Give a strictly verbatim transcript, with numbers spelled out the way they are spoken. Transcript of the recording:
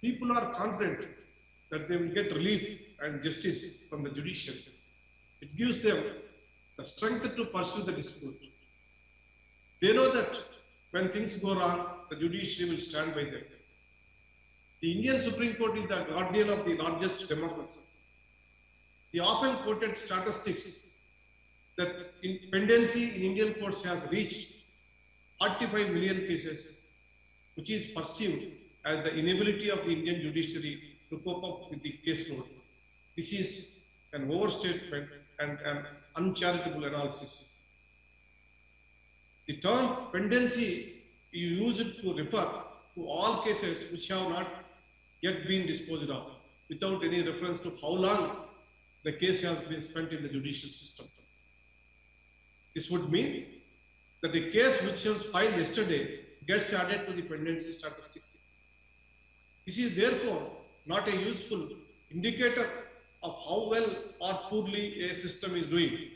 people are confident that they will get relief and justice from the judiciary. It gives them the strength to pursue the dispute. They know that when things go wrong, the judiciary will stand by them. The Indian Supreme Court is the guardian of the largest democracy. The often quoted statistics that in pendency in Indian courts has reached forty-five million cases, which is perceived as the inability of the Indian judiciary to cope up with the caseload. This is an overstatement and an uncharitable analysis. The term pendency is used to refer to all cases which have not yet been disposed of, without any reference to how long the case has been spent in the judicial system. This would mean that the case which was filed yesterday gets added to the pendency statistics. This is therefore not a useful indicator of how well or poorly a system is doing.